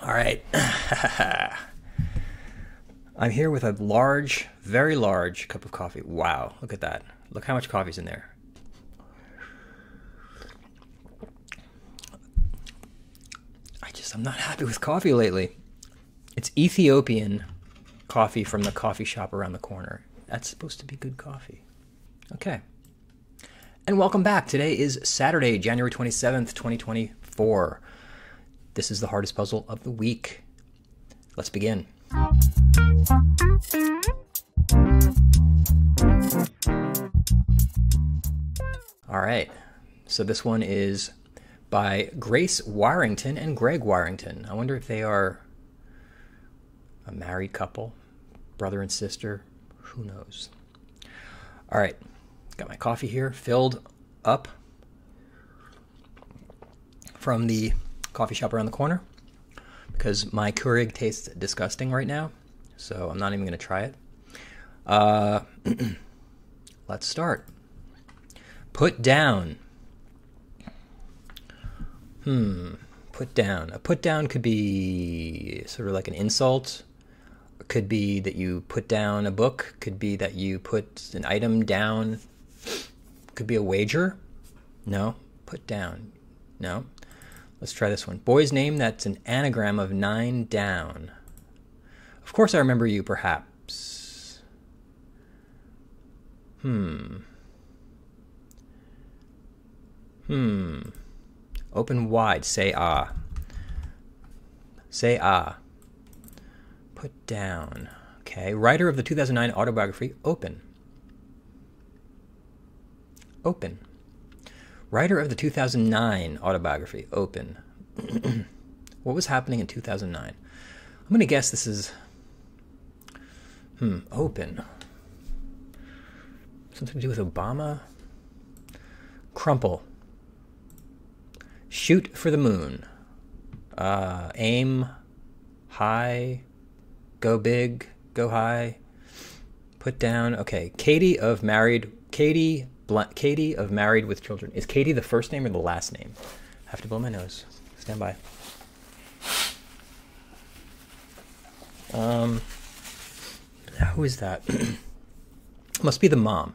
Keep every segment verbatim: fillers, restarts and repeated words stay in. All right. I'm here with a large, very large cup of coffee. Wow, look at that. Look how much coffee's in there. I just, I'm not happy with coffee lately. It's Ethiopian coffee from the coffee shop around the corner. That's supposed to be good coffee. Okay. And welcome back. Today is Saturday, January twenty-seventh, twenty twenty-four. This is the hardest puzzle of the week. Let's begin. All right, so this one is by Grace Warrington and Greg Warrington. I wonder if they are a married couple, brother and sister, who knows? All right, got my coffee here filled up from the coffee shop around the corner because my Keurig tastes disgusting right now, so I'm not even going to try it. Uh, let's start. Put down. Hmm. Put down. A put down could be sort of like an insult. It could be that you put down a book. It could be that you put an item down. It could be a wager. No. Put down. No. Let's try this one. Boy's name that's an anagram of nine down. Of course I remember you, perhaps. Hmm. Hmm. Open wide. Say ah. Say ah. Put down. Okay. Writer of the two thousand nine autobiography. Open. Open. Writer of the two thousand nine autobiography. Open. What was happening in two thousand nine? I'm going to guess this is... Hmm. Open. Something to do with Obama. Crumple. Shoot for the moon. Uh, aim high. Go big. Go high. Put down. Okay. Katie of Married. Katie. Bl- Katie of Married with Children. Is Katie the first name or the last name? I have to blow my nose. Stand by. Um. Who is that? Must be the mom.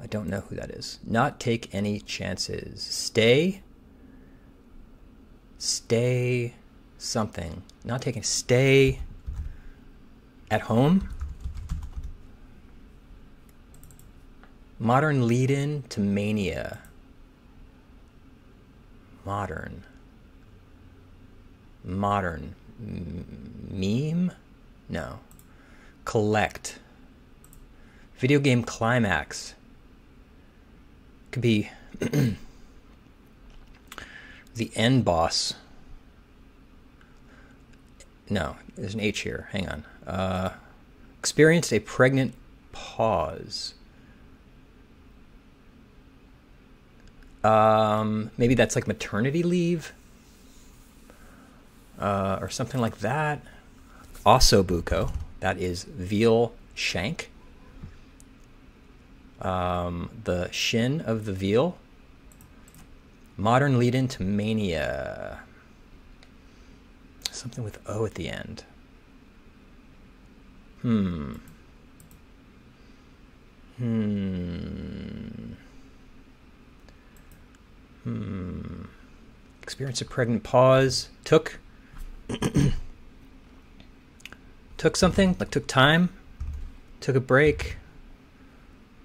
I don't know who that is. Not take any chances. Stay. Stay something. Not taking. Stay at home. Modern lead-in to mania. Modern. Modern. M- meme? No. Collect. Video game climax. Could be the end boss. No, there's an H here. Hang on. Uh, experienced a pregnant pause. Um, maybe that's like maternity leave, uh, or something like that. Ossobuco. That is veal shank. Um, the shin of the veal. Modern lead-in to mania. Something with O at the end. Hmm. Hmm. Hmm. Experience a pregnant pause. Took. Took something, like took time. Took a break.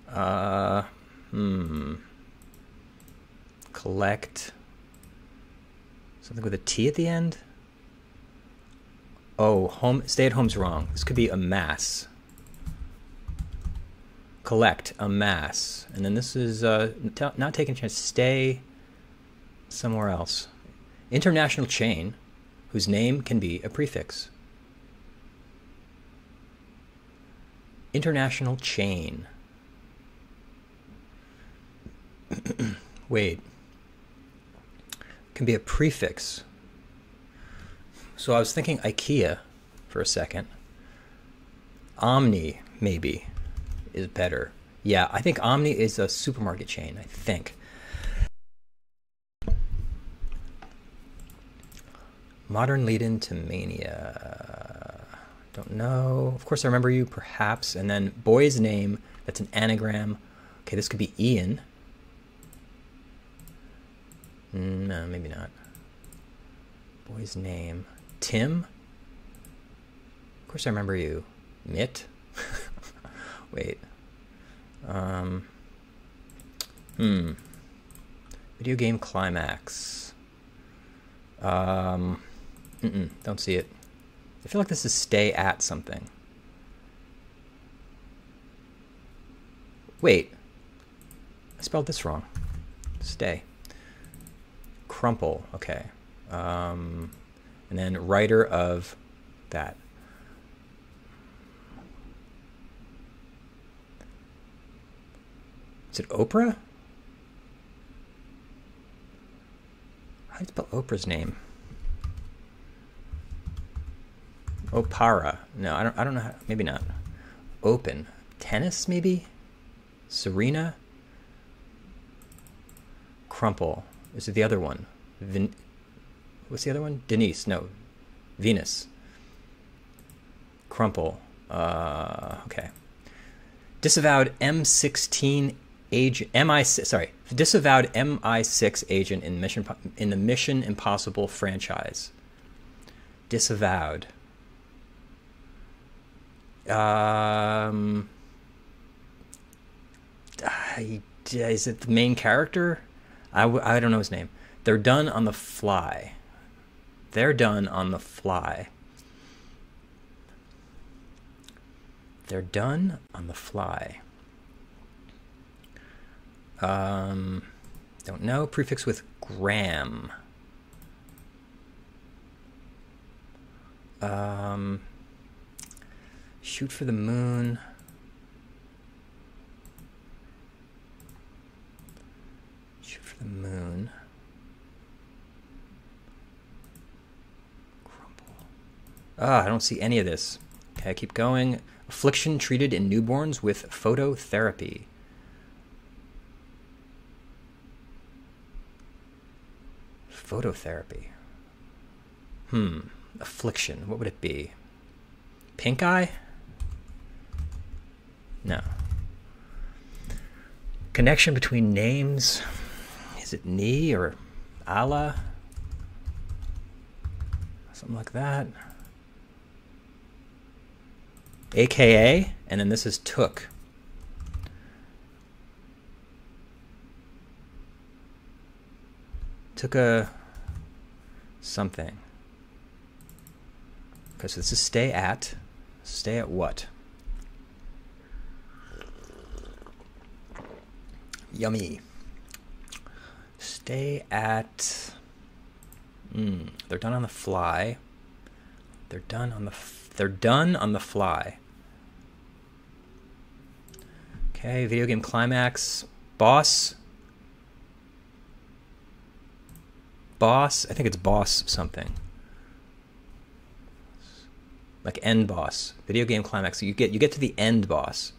Uh, hmm. Collect. Something with a T at the end? Oh, home, stay at home's wrong. This could be amass. Collect, amass. And then this is, uh, t- not taking a chance. Stay somewhere else. International chain, whose name can be a prefix. International chain. Wait, can be a prefix. So I was thinking IKEA for a second. Omni maybe is better. Yeah, I think Omni is a supermarket chain, I think. Modern lead into Mania. Don't know. Of course, I remember you, perhaps. And then boy's name. That's an anagram. Okay, this could be Ian. No, maybe not. Boy's name. Tim. Of course, I remember you. Mitt. Wait. Um. Hmm. Video game climax. Um. Mm-mm, don't see it. I feel like this is stay at something. Wait. I spelled this wrong. Stay. Crumple. Okay. Um, and then writer of that. Is it Oprah? How do you spell Oprah's name? Opara. No, I don't. I don't know. How, maybe not. Open. Tennis, maybe. Serena. Crumple. Is it the other one? Vin What's the other one? Denise. No. Venus. Crumple. Uh, okay. Disavowed M sixteen agent. M I six. Sorry. Disavowed M I six agent in Mission in the Mission Impossible franchise. Disavowed. Um. I, is it the main character? I, w I don't know his name. They're done on the fly. They're done on the fly. They're done on the fly. Um, don't know. Prefix with gram. Um, shoot for the moon. Shoot for the moon. Ah, I don't see any of this. Okay, keep going. Affliction treated in newborns with phototherapy. Phototherapy. Hmm. Affliction. What would it be? Pink eye? No. Connection between names. Is it knee or Allah? Something like that. A K A, and then this is took. Took a something. Okay, so this is stay at. Stay at what? Yummy. Stay at. Mm, they're done on the fly. They're done on the fly. They're done on the fly. Okay, video game climax. Boss. Boss. I think it's boss something. Like end boss. Video game climax. You get you get to the end boss.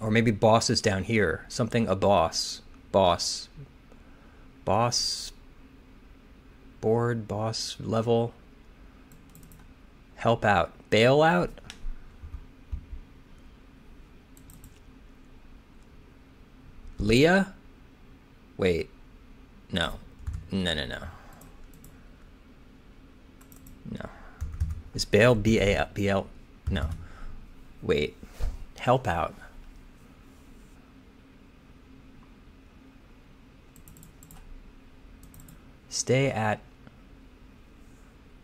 Or maybe boss is down here. Something a boss. Boss. Boss. Board, boss, level, help out, bail out, Leah, wait, no, no, no, no, no, is bail B A L, B L, no, wait, help out, stay at.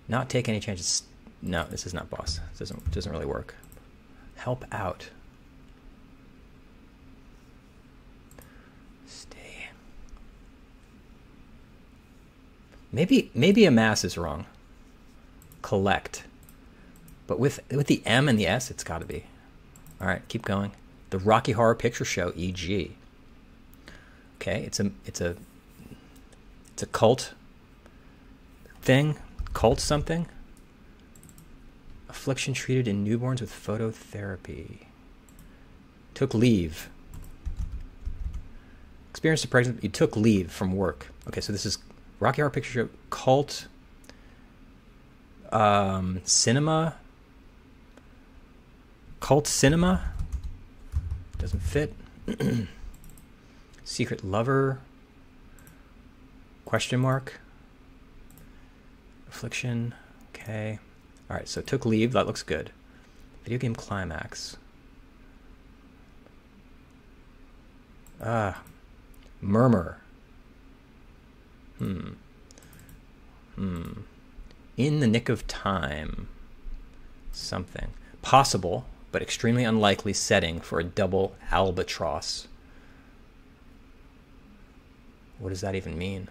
Not take any chances. No, this is not boss. This doesn't doesn't really work. Help out. Stay. Maybe maybe amass is wrong. Collect. But with with the M and the S, it's got to be. All right, keep going. The Rocky Horror Picture Show, E G. Okay, it's a it's a it's a cult thing. Cult something? Affliction treated in newborns with phototherapy. Took leave. Experienced a pregnancy. You took leave from work. Okay, so this is Rocky Horror Picture Show, cult, um, cinema, cult cinema. Doesn't fit. Secret lover. Question mark. Affliction. Okay. All right. So took leave. That looks good. Video game climax. Ah. Murmur. Hmm. Hmm. In the nick of time. Something. Possible, but extremely unlikely setting for a double albatross. What does that even mean?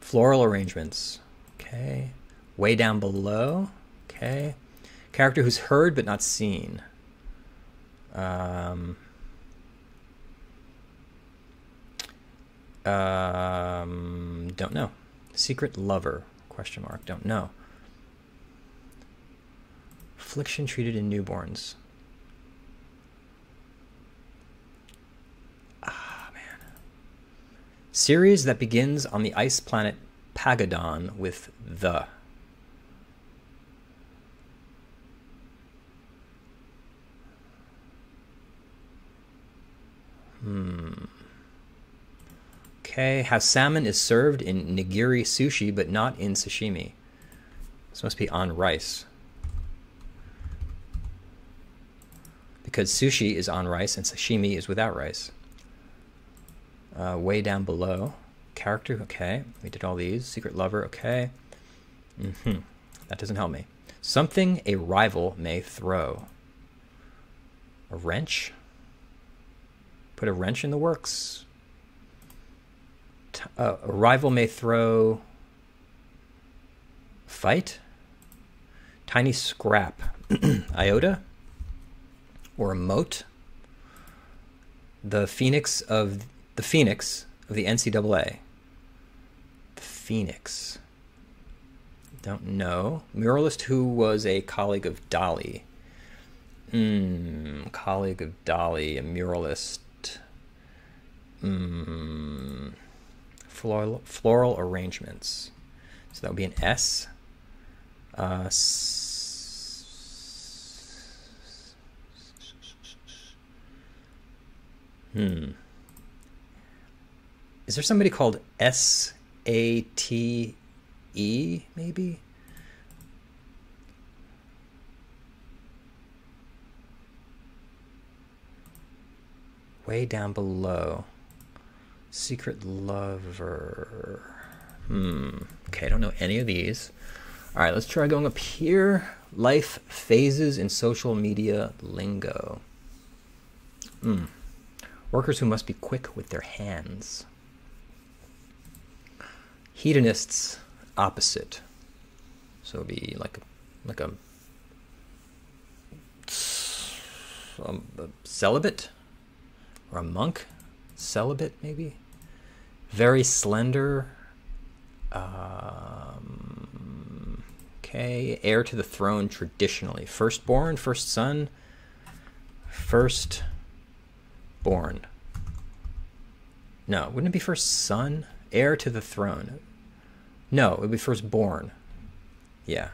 Floral arrangements. Okay. Way down below. Okay. Character who's heard but not seen. Um... Um, don't know. Secret lover, question mark, don't know. Affliction treated in newborns. Ah, man. Series that begins on the ice planet Pagadon with the. Hmm. Okay, how salmon is served in nigiri sushi, but not in sashimi. This must be on rice. Because sushi is on rice and sashimi is without rice. Uh, way down below. Character, okay. We did all these. Secret lover, okay. Mm-hmm. That doesn't help me. Something a rival may throw. A wrench? Put a wrench in the works. Uh, a rival may throw fight, tiny scrap, iota, or a mote. The phoenix of the phoenix of the N C double A. The phoenix. Don't know. Muralist who was a colleague of Dali. Hmm. Colleague of Dali. A muralist. Hmm. Floral, floral arrangements. So that would be an S. Uh, s hmm. Is there somebody called S A T E maybe? Way down below. Secret lover. Hmm. Okay, I don't know any of these. All right, let's try going up here. Life phases in social media lingo. Hmm. Workers who must be quick with their hands. Hedonists opposite. So it'd be like a, like a, um, a celibate or a monk. Celibate maybe. Very slender. Um, okay, heir to the throne traditionally. Firstborn, first son, firstborn. No, wouldn't it be first son? Heir to the throne. No, it would be firstborn. Yeah.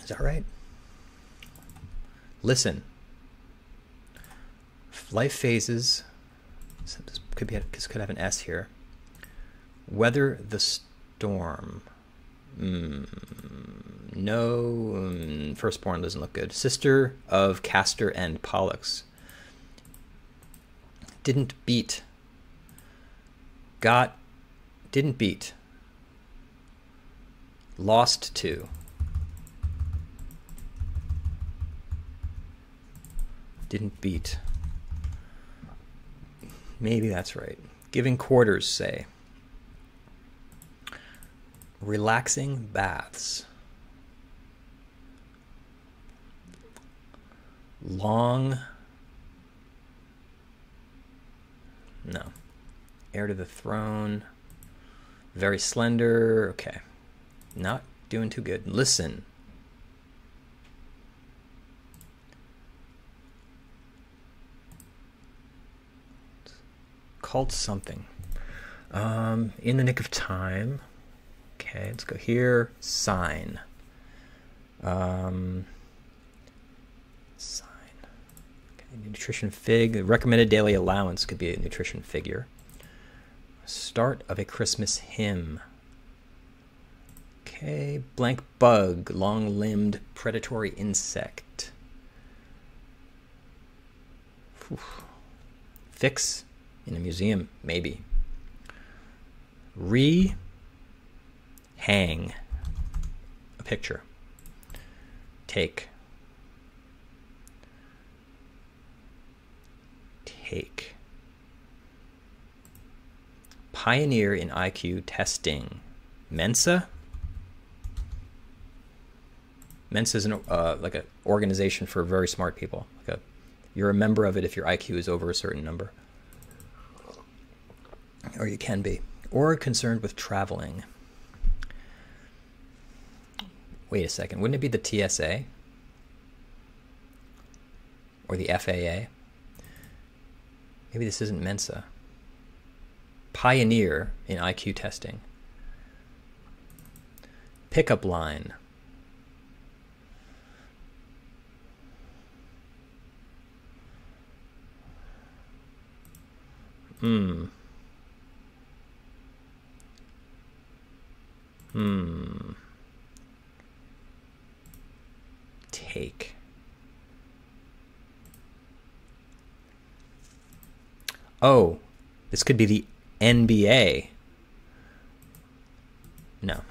Is that right? Listen. Life phases. So this could be. This could have an S here. Weather the storm. Mm, no, mm, firstborn doesn't look good. Sister of Castor and Pollux. Didn't beat. Got. Didn't beat. Lost to. Didn't beat. Maybe that's right. Giving quarters, say. Relaxing baths. Long. No. Heir to the throne. Very slender. Okay. Not doing too good. Listen. called something. Um, in the Nick of Time. Okay, let's go here. Sign. Um, sign. Okay, nutrition fig. The recommended daily allowance could be a nutrition figure. Start of a Christmas hymn. Okay, blank bug, long-limbed predatory insect. Oof. Fix in a museum, maybe. Re hang a picture. Take. Take. Pioneer in I Q testing. Mensa? Mensa is an, uh, like an organization for very smart people. Like a, you're a member of it if your I Q is over a certain number. Or you can be. Or concerned with traveling. Wait a second. Wouldn't it be the T S A? Or the F A A? Maybe this isn't Mensa. Pioneer in I Q testing. Pickup line. Hmm. Hmm. Take. Oh, this could be the N B A. No.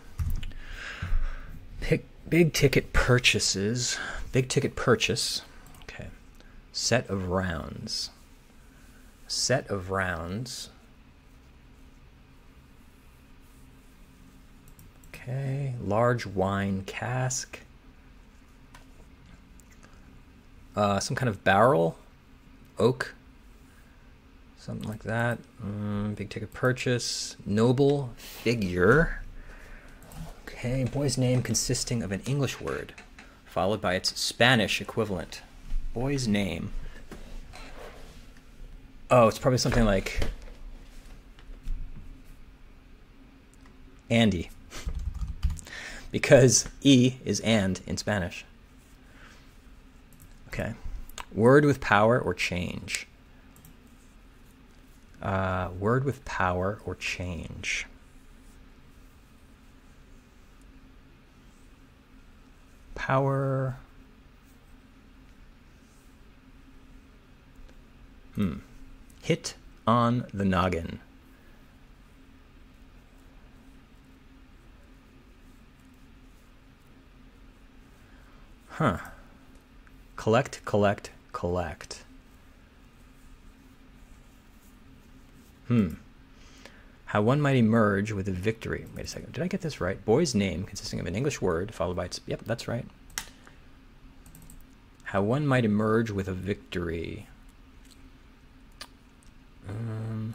Pick big ticket purchases. Big ticket purchase. Okay. Set of rounds. Set of rounds. Okay, large wine cask. Uh, some kind of barrel, oak, something like that. Mm, big ticket purchase. Noble figure. Okay, boy's name consisting of an English word followed by its Spanish equivalent. Boy's name. Oh, it's probably something like Andy, because E is and in Spanish. Okay. Word with power or change. Uh, word with power or change. Power. Hmm. Hit on the noggin. Huh. Collect, collect, collect. Hmm. How one might emerge with a victory. Wait a second. Did I get this right? Boy's name consisting of an English word followed by its... Yep, that's right. How one might emerge with a victory. Um,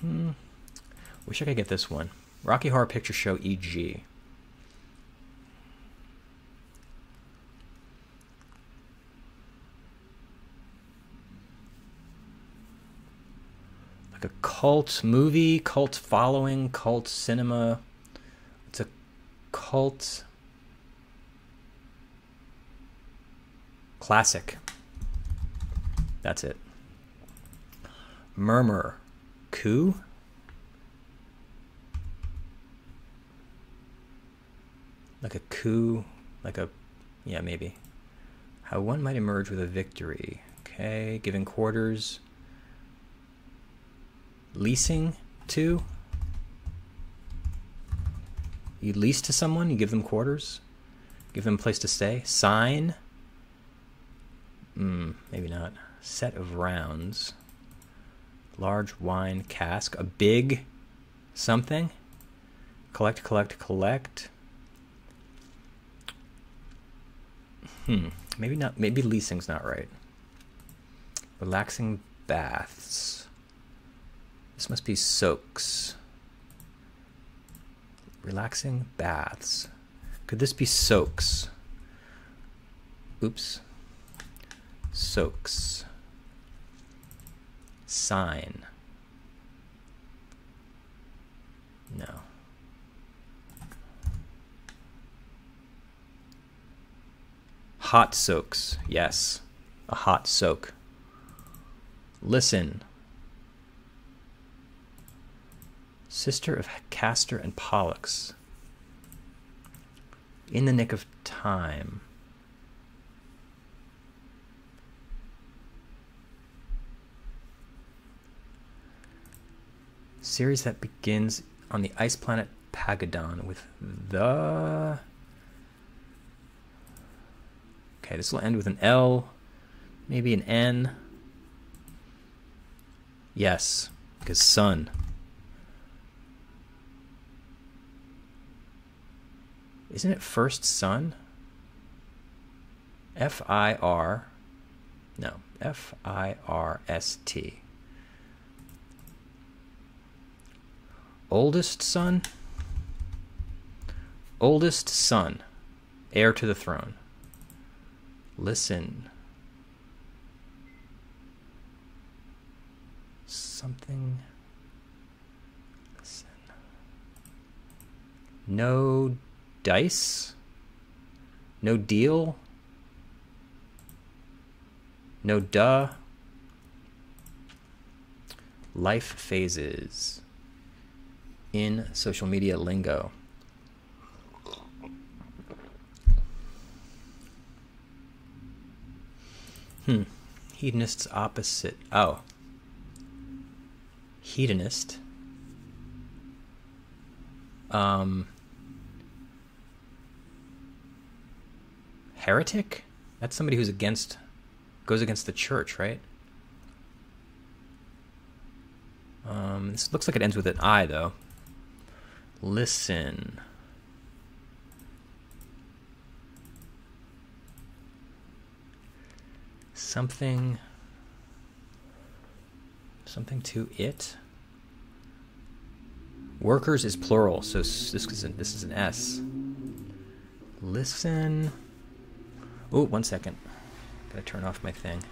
hmm. Wish I could get this one. Rocky Horror Picture Show, E G. Like a cult movie, cult following, cult cinema. It's a cult classic. That's it. Murmur. Coup? Like a coup. Like a... Yeah, maybe. How one might emerge with a victory. Okay. Giving quarters. Leasing to? You lease to someone, you give them quarters. Give them a place to stay. Sign? Hmm, maybe not. Set of rounds, large wine cask, a big something, collect, collect, collect. Hmm, maybe not, maybe leasing's not right. Relaxing baths. This must be soaks. Relaxing baths. Could this be soaks? Oops. Soaks. sign. No. Hot soaks. Yes. A hot soak. Listen. Sister of Castor and Pollux. In the nick of time. Series that begins on the ice planet Pagadon with the... Okay, this will end with an L, maybe an N. Yes, because sun. Isn't it first sun? F I R, no, F I R S T. Oldest son? Oldest son, heir to the throne. Listen. Something. Listen. No dice? No deal? No duh? Life phases. In social media lingo. Hmm. Hedonist's opposite. Oh. Hedonist. Um. Heretic? That's somebody who's against, goes against the church, right? Um, this looks like it ends with an I, though. Listen. Something, something to it. Workers is plural, so this is an, this is an S. Listen. Oh, one second. Gotta turn off my thing.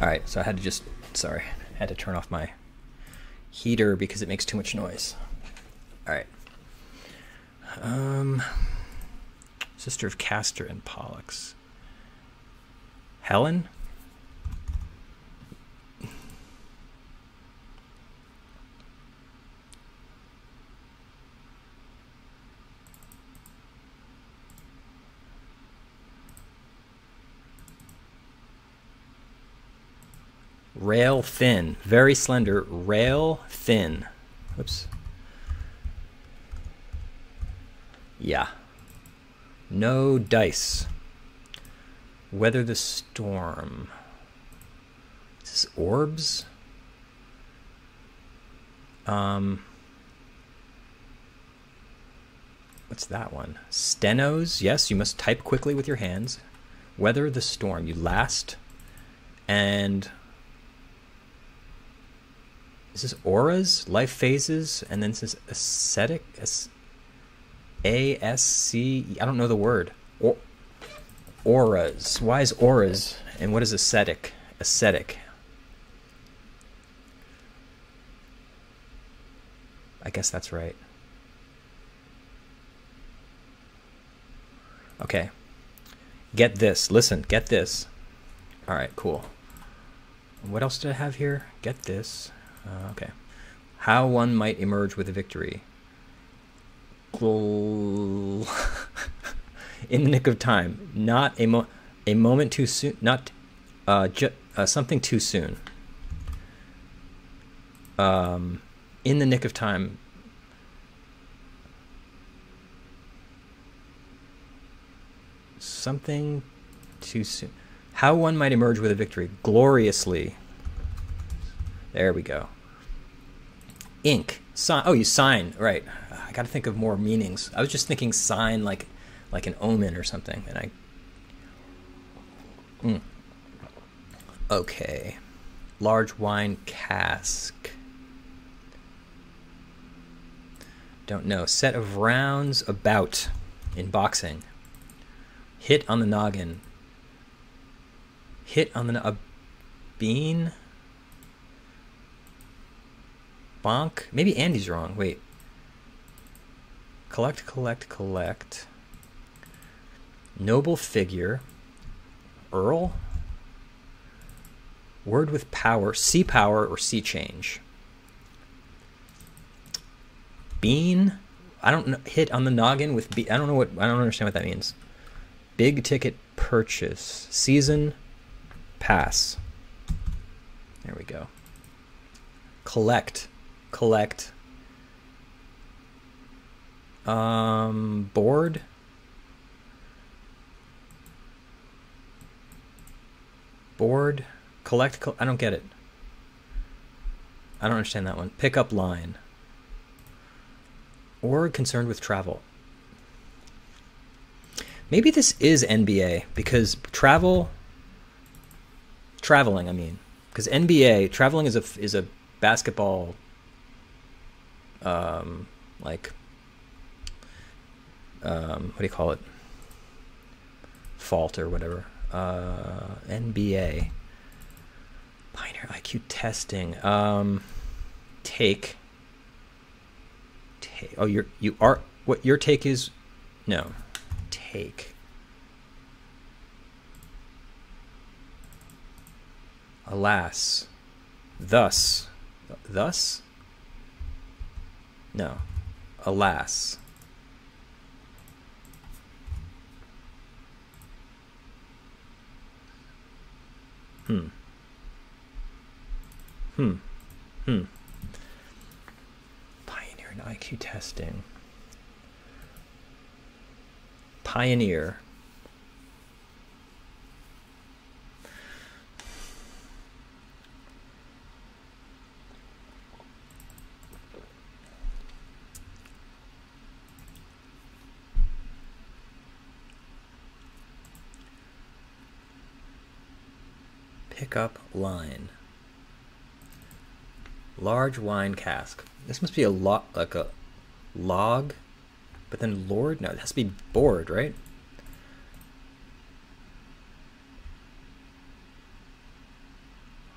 All right, so I had to just, sorry, I had to turn off my heater because it makes too much noise. All right. Um. Sister of Castor and Pollux. Helen? Rail thin, very slender, rail thin. Oops. Yeah. No dice. Weather the storm. Is this orbs? Um, what's that one? Stenos. Yes, you must type quickly with your hands. Weather the storm. You last. And this is auras, life phases, and then this is ascetic. As A S C, I don't know the word. Or, auras. Why is auras? And what is ascetic? Ascetic. I guess that's right. Okay. Get this. Listen, get this. All right, cool. What else did I have here? Get this. Uh, okay. How one might emerge with a victory. In the nick of time, not a mo a moment too soon, not uh, ju uh, something too soon. Um, in the nick of time. Something too soon. How one might emerge with a victory gloriously. There we go. Ink. Sign. Oh, you sign, right. I gotta think of more meanings. I was just thinking sign like like an omen or something, and I... Mm. Okay. Large wine cask. Don't know. Set of rounds about in boxing. Hit on the noggin. hit on the, a bean. Bonk. Maybe Andy's wrong. Wait. Collect, collect, collect. Noble figure. Earl. Word with power. Sea power or sea change. Bean. I don't know, hit on the noggin with be. I don't know what. I don't understand what that means. Big ticket purchase. Season pass. There we go. Collect. Collect. Um, board. Board. Collect. Co I don't get it. I don't understand that one. Pickup line. Or concerned with travel. Maybe this is N B A because travel. Traveling, I mean, because N B A traveling is a is a basketball. Um, like, um, what do you call it? Fault or whatever. Uh, N B A. Binary I Q testing. Um, take. Take. Oh, you're you are what your take is. No, take. Alas. Thus. Thus? No. Alas. Hmm. Hmm. Hmm. Pioneer and I Q testing. Pioneer. Pickup line. Large wine cask. This must be a lot like a log, but then Lord? No, it has to be board, right?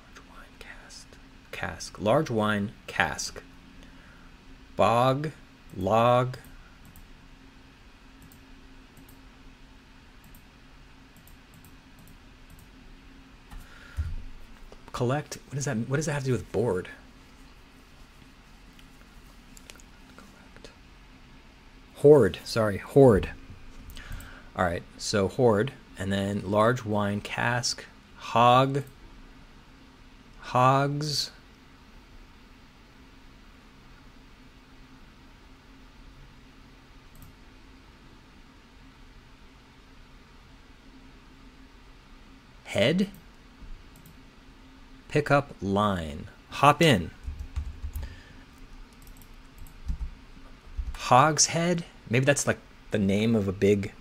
Large wine cask. Cask. Large wine cask. Bog. Log. Collect. What does that? What does that have to do with board? Collect. Hoard. Sorry, hoard. All right. So hoard, and then large wine cask, hog. Hogs. Head. Pickup line. Hop in. Hogshead. Maybe that's like the name of a big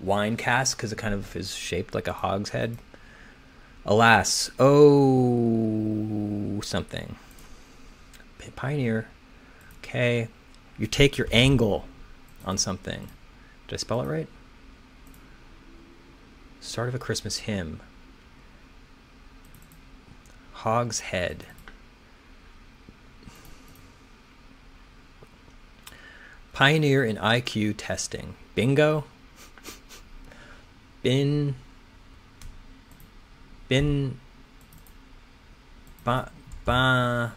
wine cask because it kind of is shaped like a hogshead. Alas. Oh, something. Pioneer. Okay. You take your angle on something. Did I spell it right? Start of a Christmas hymn. Hogshead. Pioneer in I Q testing. Bingo. Bin. Bin. Ba. Ba.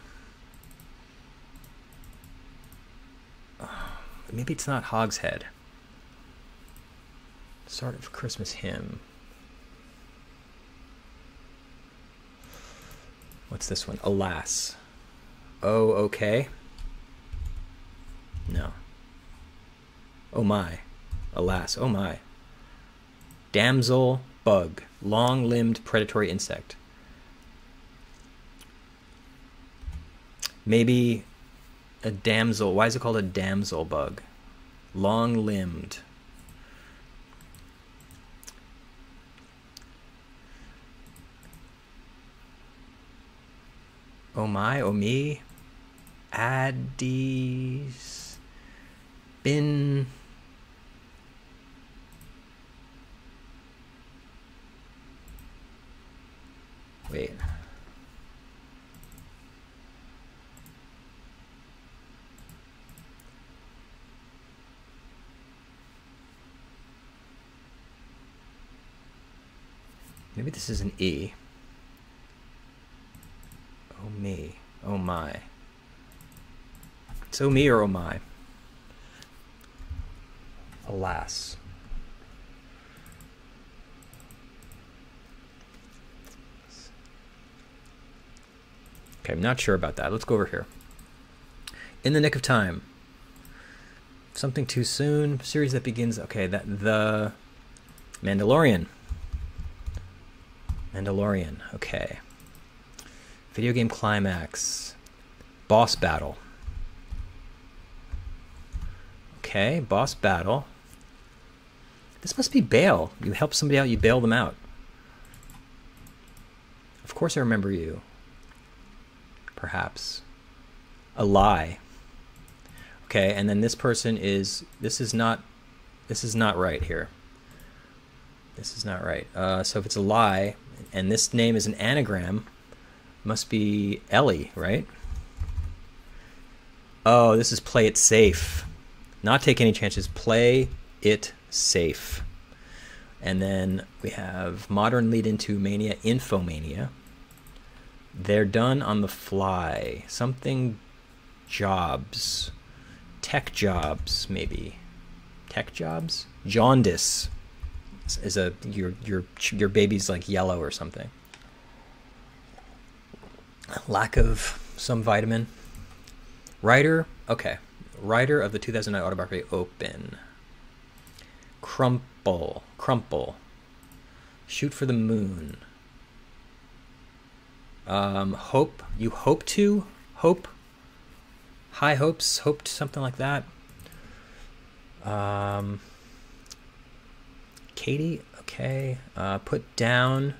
Oh, maybe it's not hogshead. Sort of Christmas hymn. What's this one? Alas. Oh, okay. No. Oh my. Alas. Oh my. Damsel bug. Long-limbed predatory insect. Maybe a damsel. Why is it called a damsel bug? Long-limbed. Oh my, oh me, Addies, bin, activate. Maybe this is an E. Oh me. Oh my. It's oh me or oh my. Alas. Okay, I'm not sure about that. Let's go over here. In the nick of time. Something too soon. Series that begins. Okay, that the Mandalorian. Mandalorian, okay. Video game climax. Boss battle. Okay, boss battle. This must be bail. You help somebody out, you bail them out. Of course I remember you. Perhaps. A lie. Okay, and then this person is, this is not, this is not right here. This is not right. Uh, so if it's a lie, and this name is an anagram, must be Ellie, right? Oh, this is play it safe. Not take any chances. Play it safe. And then we have modern lead into mania, infomania. They're done on the fly. Something jobs. Tech jobs, maybe. Tech jobs? Jaundice. Is a your your your baby's like yellow or something. Lack of some vitamin. Writer, okay. Writer of the two thousand nine autobiography, open. Crumple, crumple. Shoot for the moon. Um, hope, you hope to, hope. High hopes, hoped, something like that. Um. Katie, okay. Uh, put down,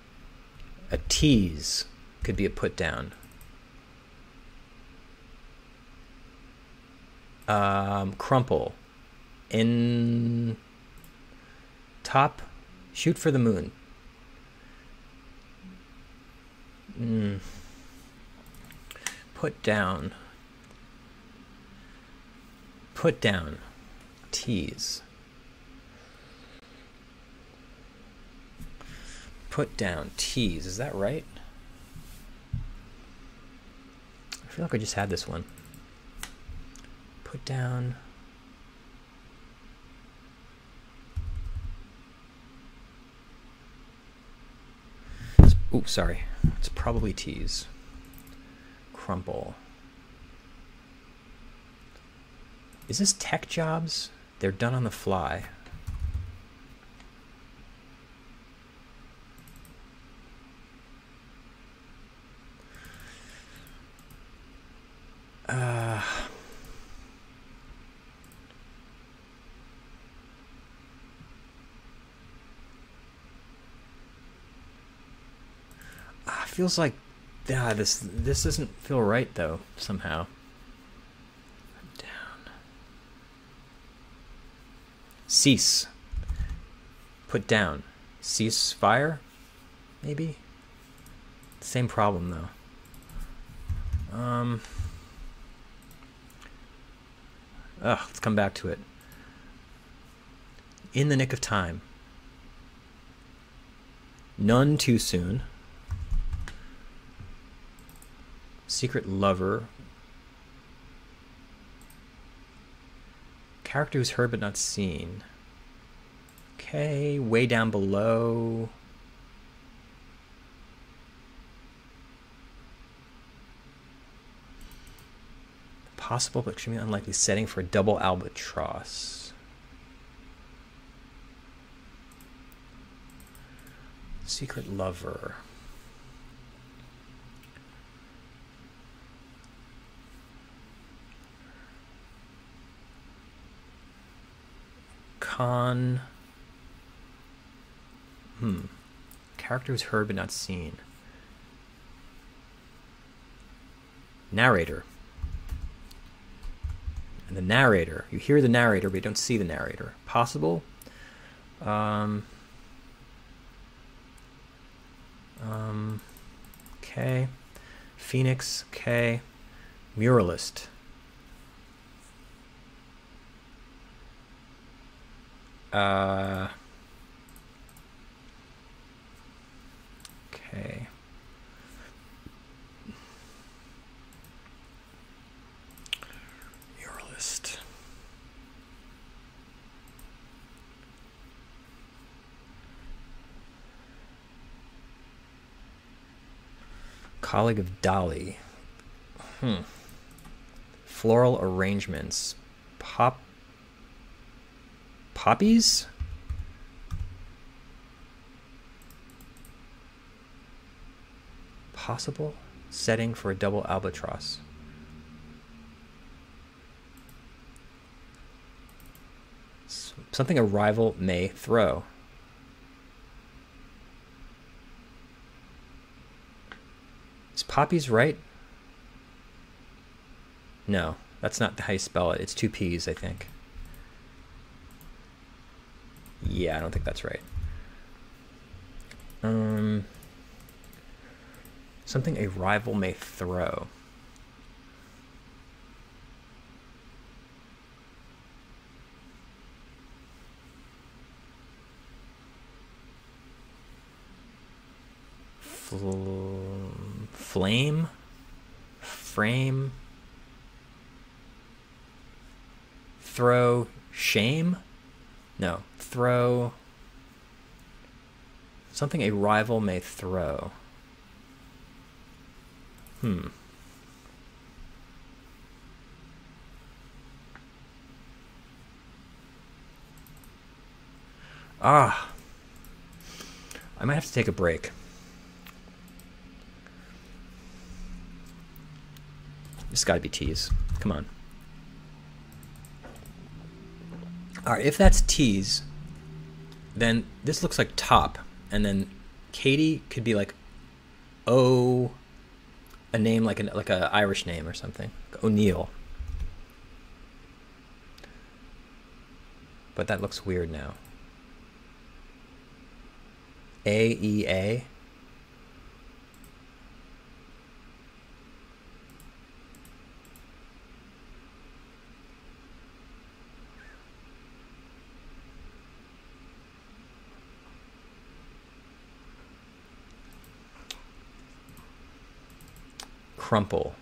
a tease could be a put down. Um, crumple, in top, shoot for the moon. Mm. Put down, put down, tease. Put down, tease, is that right? I feel like I just had this one. Put down. Oops, sorry. It's probably tease. Crumple. Is this tech jobs? They're done on the fly. Uh, feels like, yeah, this this doesn't feel right though somehow. Down. Cease. Put down. Cease fire, maybe. Same problem though. Um. Ugh, let's come back to it. In the nick of time. None too soon. Secret lover. Character who's heard but not seen. Okay, way down below. Possible but extremely unlikely setting for a double albatross. Secret lover. Con. Hmm. Character who's heard but not seen. Narrator. And the narrator. You hear the narrator, but you don't see the narrator. Possible. Um, um, K. Phoenix, K. Muralist. Uh, okay. Muralist. Colleague of Dali. Hmm. Floral arrangements. Pop. Poppies? Possible setting for a double albatross. Something a rival may throw. Is poppies right? No, that's not how you spell it. It's two P's, I think. Yeah, I don't think that's right. Um, something a rival may throw. Fl- flame? Frame? Throw shame? No, throw, something a rival may throw. Hmm. Ah, I might have to take a break. It's gotta be tease, come on. All right, if that's T's, then this looks like top, and then Katie could be like O, a name like an like a Irish name or something, like O'Neill. But that looks weird now. A E A. Crumple.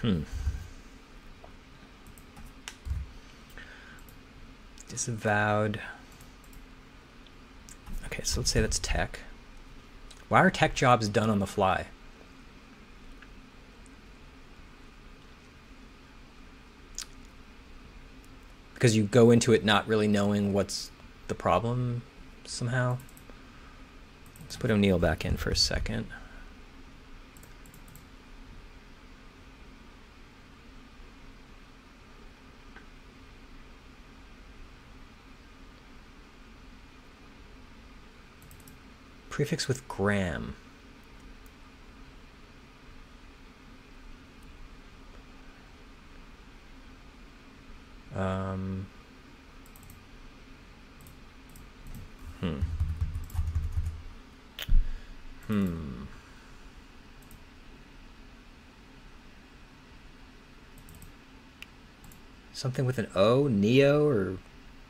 Hmm. Disavowed. Okay, so let's say that's tech. Why are tech jobs done on the fly? Because you go into it not really knowing what's the problem. Somehow. Let's put O'Neill back in for a second. Prefix with gram. Um... Hmm. Hmm. Something with an O, neo, or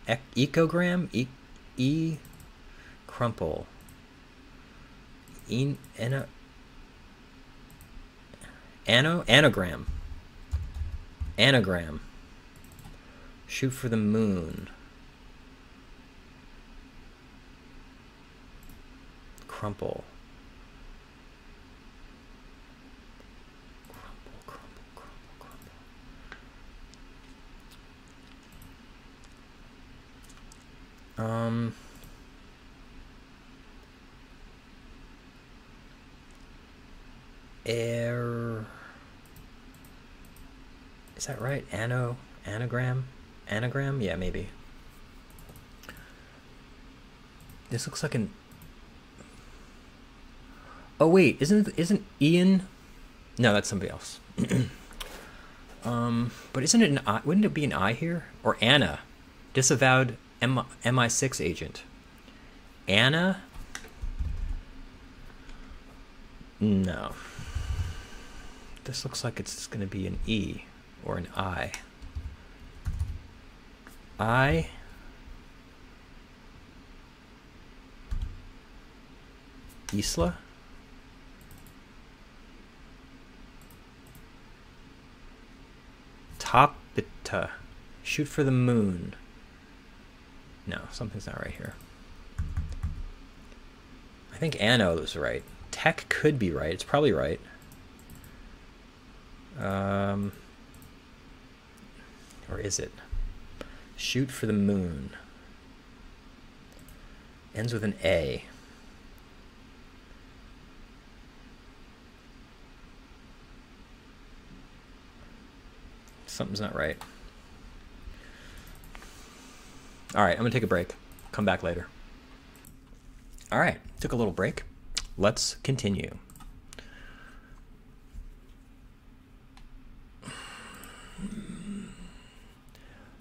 e ecogram, e, e, crumple, e, ano, ano, anagram, anagram, shoot for the moon. Crumple. Crumple, crumple, crumple, crumple. Um. Air. Is that right? Ano, anagram, anagram? Yeah, maybe. This looks like an. Oh wait, isn't isn't Ian? No, that's somebody else. um, but isn't it an I? Wouldn't it be an I here or Anna? Disavowed M I six agent. Anna? No. This looks like it's going to be an E or an I. I. Isla? Topita. Shoot for the moon. No, something's not right here. I think Anno was right. Tech could be right. It's probably right. Um, or is it? Shoot for the moon. Ends with an A. Something's not right. All right, I'm gonna take a break. Come back later. All right, took a little break. Let's continue.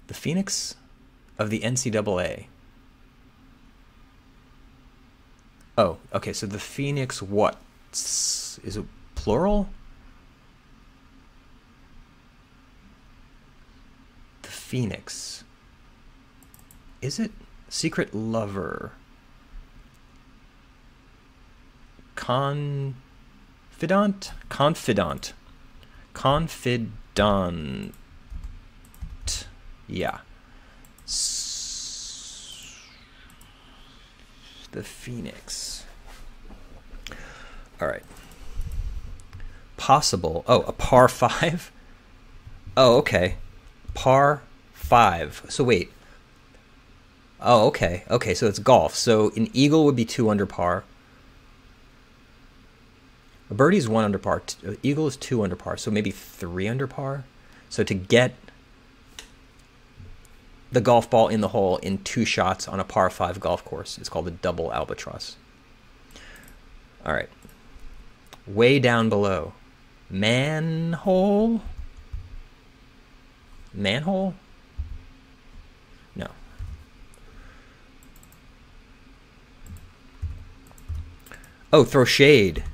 The Phoenix of the N C double A. Oh, okay, so the Phoenix what? Is it plural? Phoenix. Is it secret lover? Confidant? Confidant. Confidant. Yeah. S the Phoenix. All right. Possible. Oh, a par five? Oh, okay. Par five. So wait. Oh, okay. Okay, so it's golf. So an eagle would be two under par. A birdie is one under par. An eagle is two under par. So maybe three under par. So to get the golf ball in the hole in two shots on a par five golf course, it's called a double albatross. All right. Way down below. Manhole. Manhole. No. Oh, throw shade.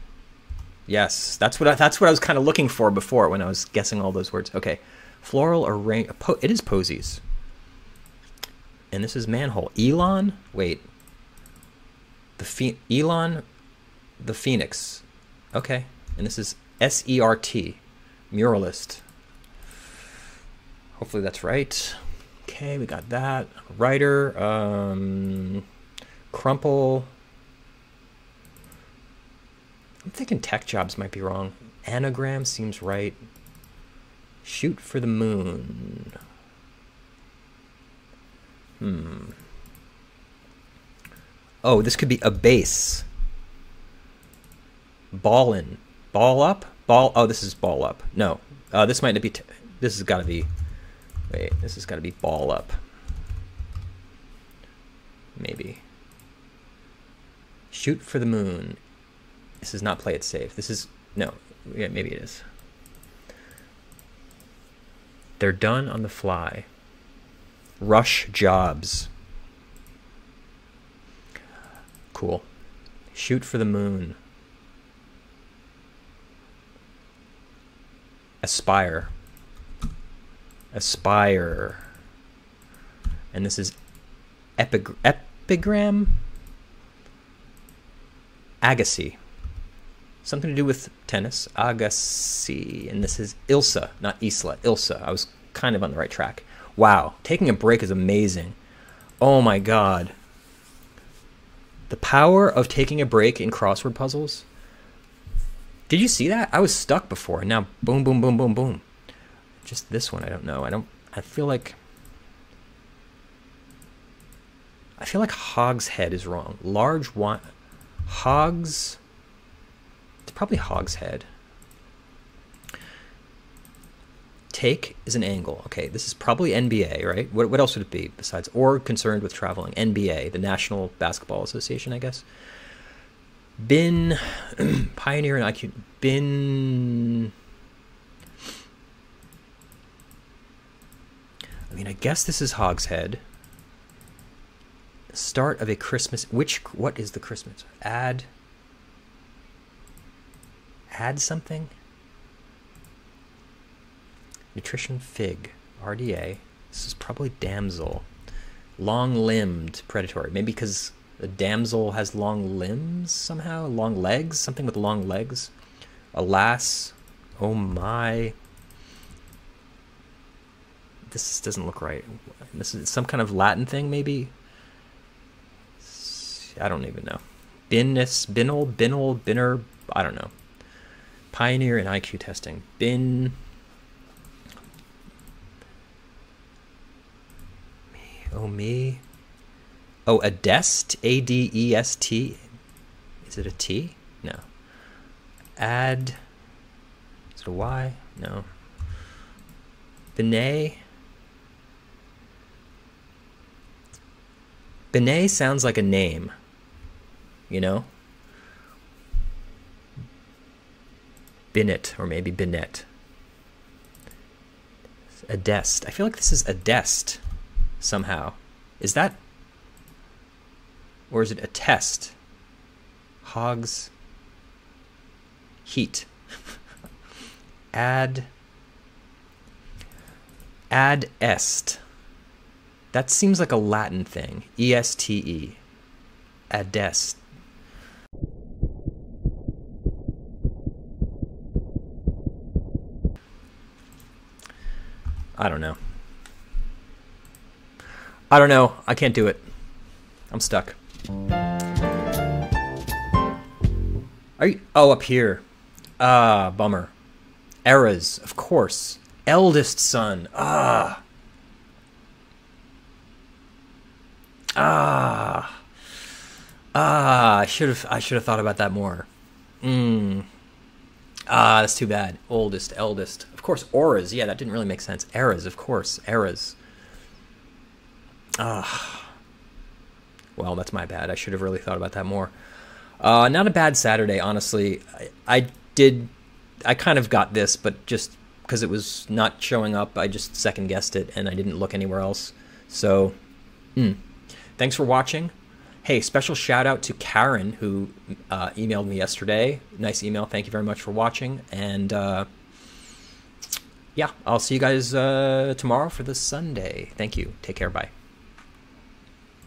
Yes, that's what I, that's what I was kind of looking for before when I was guessing all those words. Okay, floral or rain. It is posies. And this is manhole. Elon. Wait. The phe Elon, the Phoenix. Okay, and this is S E R T, muralist. Hopefully that's right. Okay, we got that. Writer, um, crumple. I'm thinking tech jobs might be wrong. Anagram seems right. Shoot for the moon. Hmm. Oh, this could be a base. Ballin'. Ball up? Ball, oh, this is ball up. No, uh, this might not be, t this has gotta be, wait, this has got to be ball up. Maybe. Shoot for the moon. This is not play it safe. This is, no, yeah, maybe it is. They're done on the fly. Rush jobs. Cool. Shoot for the moon. Aspire. Aspire. And this is epig epigram. Agassi. Something to do with tennis. Agassi. And this is Ilsa, not Isla. Ilsa. I was kind of on the right track. Wow. Taking a break is amazing. Oh my God. The power of taking a break in crossword puzzles. Did you see that? I was stuck before. And now boom, boom, boom, boom, boom. Just this one, I don't know. I don't. I feel like. I feel like hogshead is wrong. Large one, hogs. It's probably hogshead. Take is an angle. Okay, this is probably N B A, right? What what else would it be besides or concerned with traveling? N B A, the National Basketball Association, I guess. Bin, pioneer and I Q. Bin. I mean, I guess this is hogshead. start of a Christmas, which, what is the Christmas? Add, add something? Nutrition fig, R D A. This is probably damsel. Long-limbed predatory. Maybe because a damsel has long limbs somehow? Long legs? Something with long legs? Alas. Oh my. This doesn't look right. This is some kind of Latin thing, maybe? I don't even know. Binness, Binnel, Binnel, Binner, I don't know. Pioneer in I Q testing. Bin. Me, oh me. Oh, adest, A D E S T. Is it a T? No. Add, is it a Y? No. Binet. Binet sounds like a name, you know? Binet, or maybe Binet. Adest. I feel like this is adest somehow. Is that, or is it a test? Hogs. Heat. Ad. Ad est. That seems like a Latin thing. E S T E. Adest. I don't know. I don't know. I can't do it. I'm stuck. Are you? Oh, up here. Ah, bummer. Eras, of course. Eldest son. Ah. Ah, ah! I should have. I should have thought about that more. Mm. Ah, that's too bad. Oldest, eldest, of course. Auras. Yeah, that didn't really make sense. Eras, of course. Eras. Ah. Well, that's my bad. I should have really thought about that more. Uh, not a bad Saturday, honestly. I, I did. I kind of got this, but just because it was not showing up, I just second guessed it, and I didn't look anywhere else. So. Mm. Thanks for watching. Hey, special shout out to Karen who uh, emailed me yesterday. Nice email. Thank you very much for watching. And uh, yeah, I'll see you guys uh, tomorrow for the Sunday. Thank you. Take care. Bye.